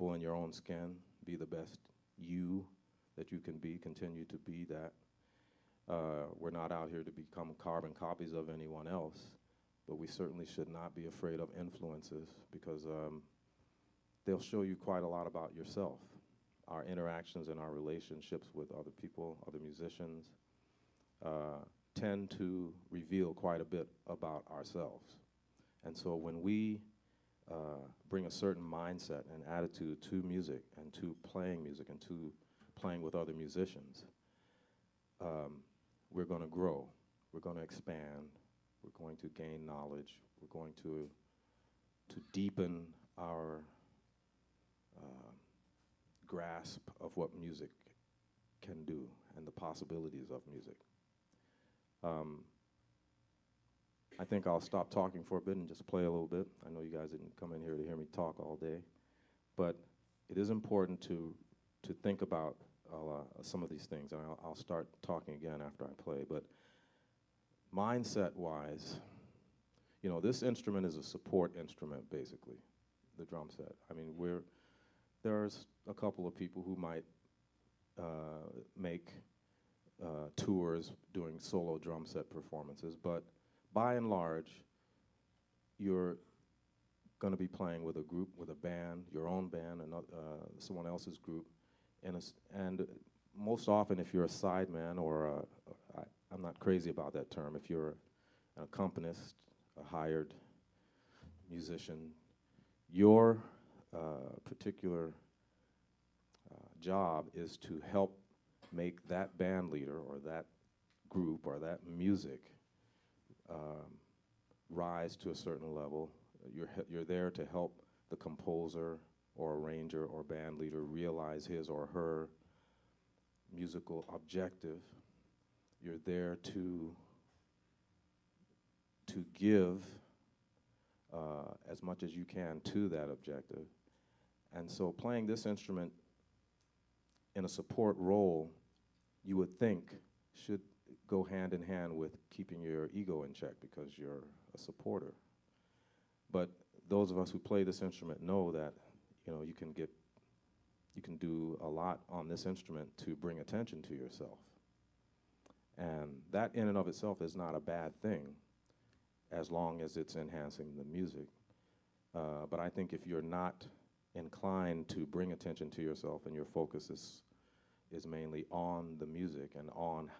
comfortable in your own skin, be the best you that you can be, continue to be that. We're not out here to become carbon copies of anyone else, but we certainly should not be afraid of influences, because they'll show you quite a lot about yourself. Our interactions and our relationships with other people, other musicians, tend to reveal quite a bit about ourselves. And so when we bring a certain mindset and attitude to music and to playing with other musicians, we're going to grow, we're going to expand, we're going to gain knowledge, we're going to deepen our grasp of what music can do and the possibilities of music. I think I'll stop talking for a bit and just play a little bit. I know you guys didn't come in here to hear me talk all day, but it is important to think about some of these things. I'll start talking again after I play, but mindset-wise, you know, this instrument is a support instrument, basically, the drum set. I mean, there's a couple of people who might make tours doing solo drum set performances, but by and large, you're going to be playing with a group, with a band, your own band, and someone else's group. And most often, if you're a sideman or I'm not crazy about that term, if you're an accompanist, a hired musician, your particular job is to help make that band leader or that group or that music rise to a certain level. You're there to help the composer or arranger or band leader realize his or her musical objective. You're there to give as much as you can to that objective. And so playing this instrument in a support role, you would think should go hand in hand with keeping your ego in check because you're a supporter. But those of us who play this instrument know that, you know, you can do a lot on this instrument to bring attention to yourself. And that in and of itself is not a bad thing as long as it's enhancing the music. But I think if you're not inclined to bring attention to yourself and your focus is mainly on the music and on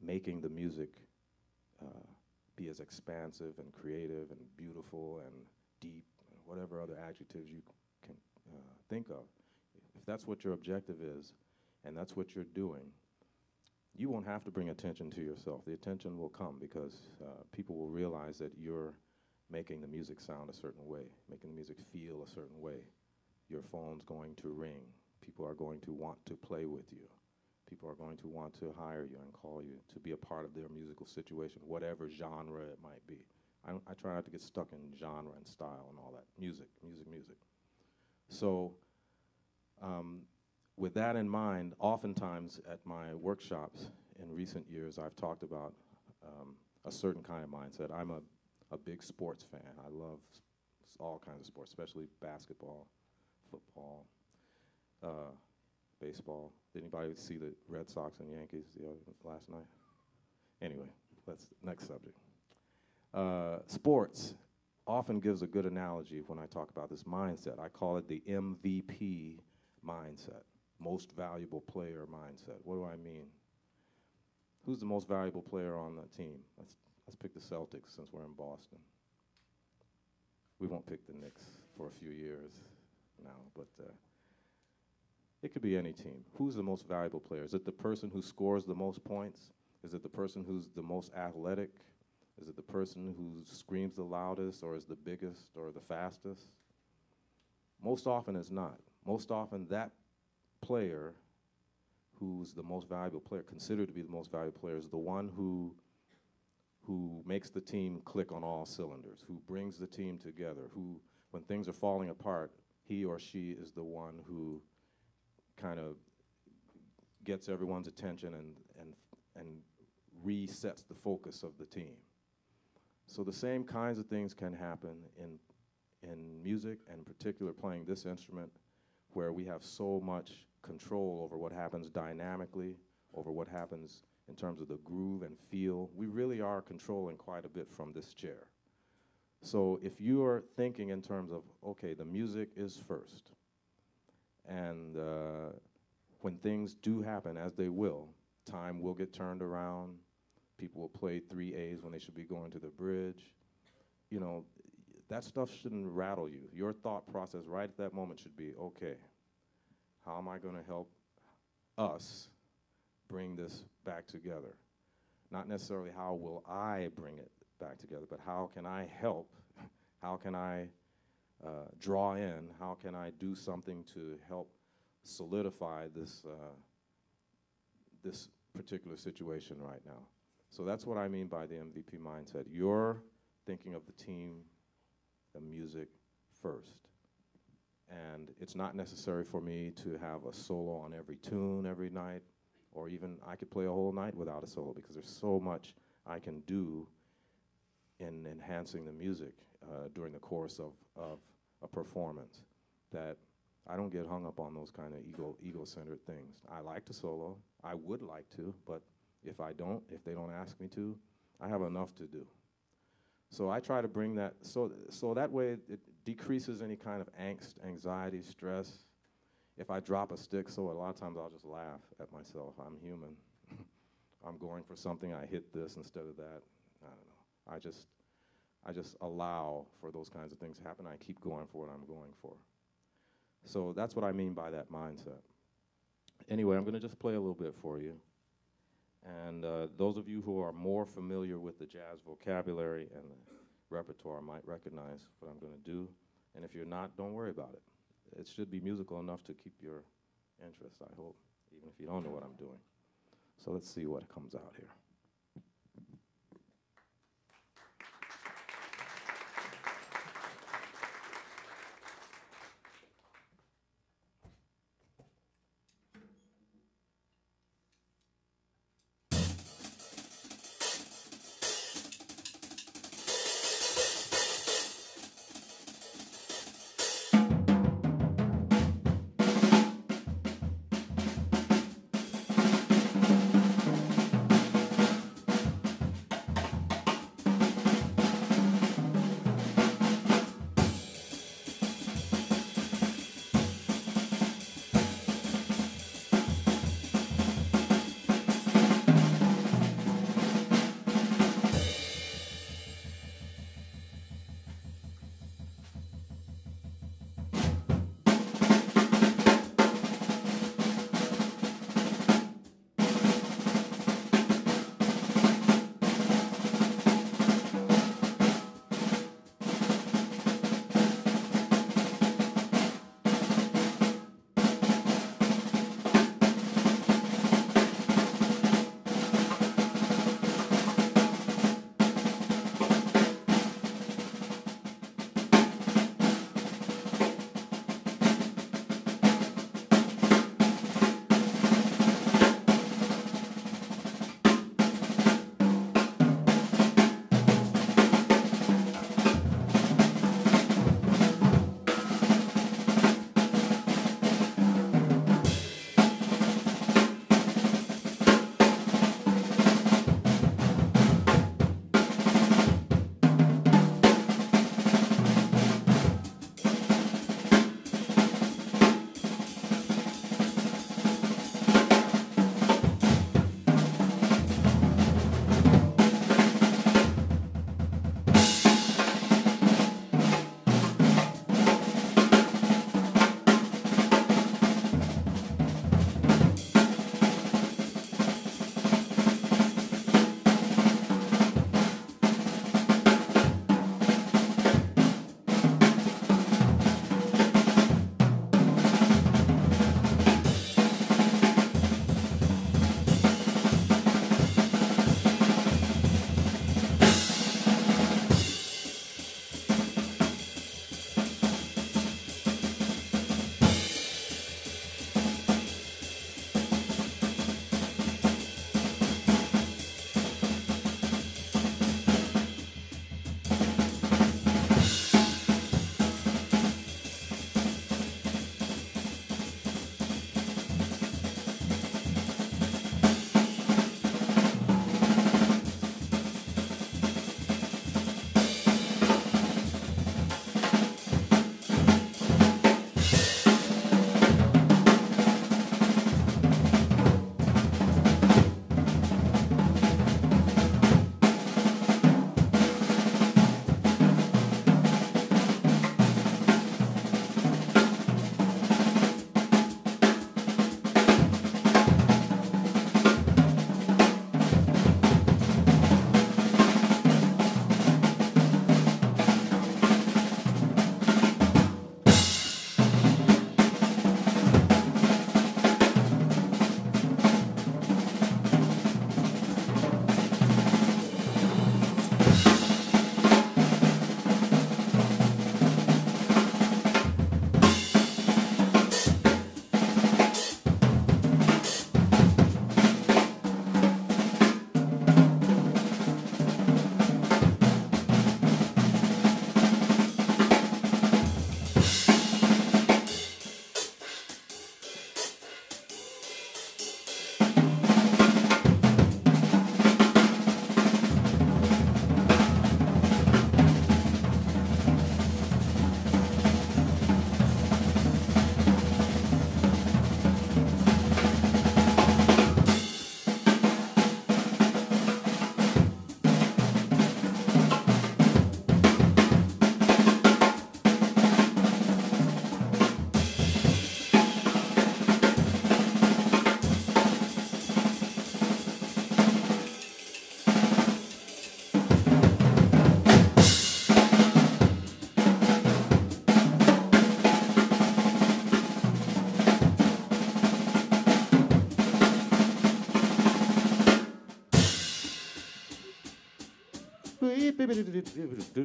making the music be as expansive and creative and beautiful and deep, and whatever other adjectives you can think of. If that's what your objective is and that's what you're doing, you won't have to bring attention to yourself. The attention will come because people will realize that you're making the music sound a certain way, making the music feel a certain way. Your phone's going to ring. People are going to want to play with you. People are going to want to hire you and call you to be a part of their musical situation, whatever genre it might be. I try not to get stuck in genre and style and all that. Music. So with that in mind, oftentimes at my workshops in recent years, I've talked about a certain kind of mindset. I'm a big sports fan. I love all kinds of sports, especially basketball, football, baseball. Did anybody see the Red Sox and Yankees last night? Anyway, next subject. Sports often gives a good analogy when I talk about this mindset. I call it the MVP mindset, most valuable player mindset. What do I mean? Who's the most valuable player on the team? Let's pick the Celtics since we're in Boston. We won't pick the Knicks for a few years now, but it could be any team. Who's the most valuable player? Is it the person who scores the most points? Is it the person who's the most athletic? Is it the person who screams the loudest or is the biggest or the fastest? Most often it's not. Most often that player who's the most valuable player, considered to be the most valuable player, is the one who makes the team click on all cylinders, who brings the team together, who, when things are falling apart, he or she is the one who kind of gets everyone's attention and resets the focus of the team. So the same kinds of things can happen in in music, and in particular playing this instrument, where we have so much control over what happens dynamically, over what happens in terms of the groove and feel. We really are controlling quite a bit from this chair. So if you are thinking in terms of, okay, the music is first, and when things do happen, as they will, time will get turned around, people will play 3 A's when they should be going to the bridge. You know, that stuff shouldn't rattle you. Your thought process right at that moment should be, okay, how am I going to help us bring this back together? Not necessarily how will I bring it back together, but how can I help? How can I draw in? How can I do something to help solidify this, this particular situation right now? So that's what I mean by the MVP mindset. You're thinking of the team, the music first. And it's not necessary for me to have a solo on every tune every night, or even I could play a whole night without a solo, because there's so much I can do in enhancing the music during the course of a performance, that I don't get hung up on those kind of egocentric things. I like to solo. I would like to, but if I don't, if they don't ask me to, I have enough to do. So I try to bring that, so that way it decreases any kind of angst, anxiety, stress. If I drop a stick, so a lot of times I'll just laugh at myself. I'm human. I'm going for something, I hit this instead of that. I don't know. I just allow for those kinds of things to happen. I keep going for what I'm going for. So that's what I mean by that mindset. Anyway, I'm going to just play a little bit for you. And those of you who are more familiar with the jazz vocabulary and the repertoire might recognize what I'm going to do. And if you're not, don't worry about it. It should be musical enough to keep your interest, I hope, even if you don't know what I'm doing. So let's see what comes out here. Boy, that was a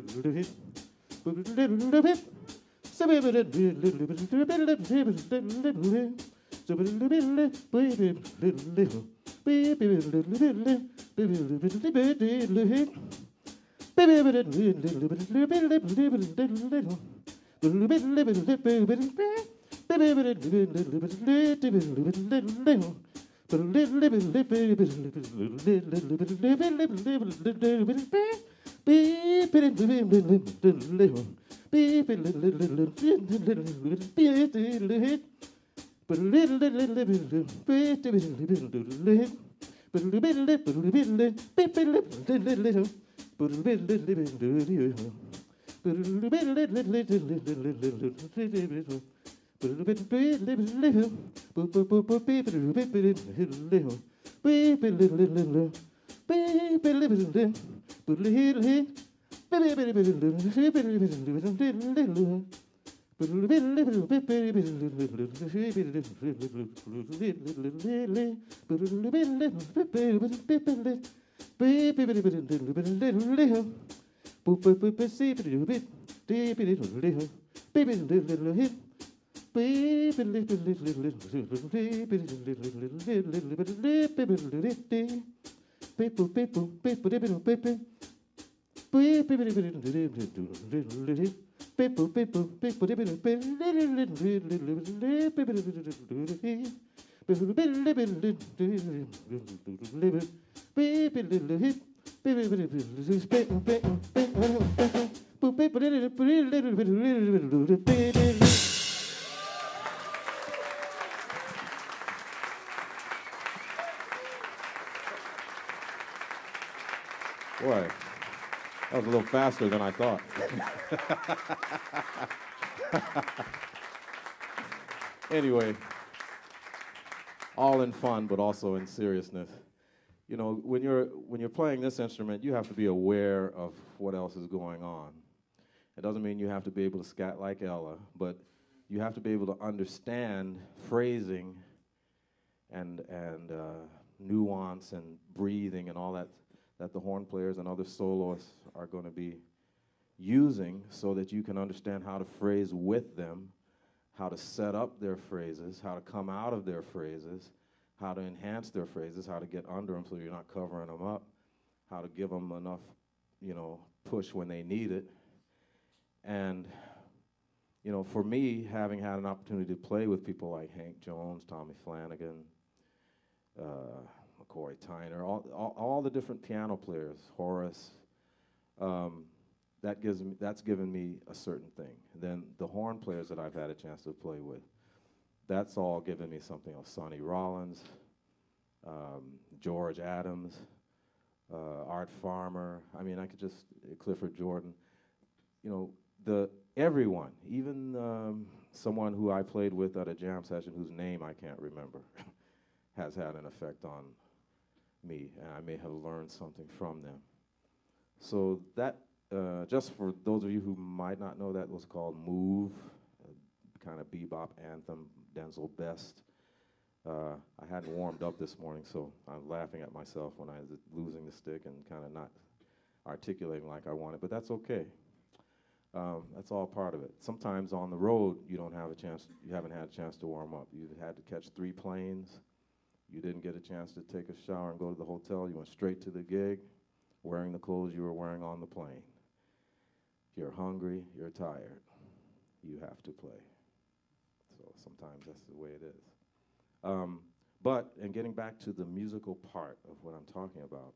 little faster than I thought. Anyway, all in fun, but also in seriousness. You know, when you're playing this instrument, you have to be aware of what else is going on. It doesn't mean you have to be able to scat like Ella, but you have to be able to understand phrasing and nuance and breathing and all that. That the horn players and other soloists are going to be using so that you can understand how to phrase with them, how to set up their phrases, how to come out of their phrases, how to enhance their phrases, how to get under them so you're not covering them up, how to give them enough, you know, push when they need it. And, you know, for me, having had an opportunity to play with people like Hank Jones, Tommy Flanagan, Corey Tyner, all the different piano players, Horace, that's given me a certain thing. And then the horn players that I've had a chance to play with, that's all given me something else. Sonny Rollins, George Adams, Art Farmer. I mean, I could just Clifford Jordan. You know, everyone, even someone who I played with at a jam session whose name I can't remember, has had an effect on me, and I may have learned something from them. So that, just for those of you who might not know, that was called MOVE, a kind of bebop anthem, Denzil Best. I hadn't warmed up this morning, so I'm laughing at myself when I was losing the stick and kind of not articulating like I wanted, but that's okay. That's all part of it. Sometimes on the road, you haven't had a chance to warm up. You've had to catch 3 planes. You didn't get a chance to take a shower and go to the hotel. You went straight to the gig, wearing the clothes you were wearing on the plane. You're hungry, you're tired. You have to play. So sometimes that's the way it is. But, and getting back to the musical part of what I'm talking about,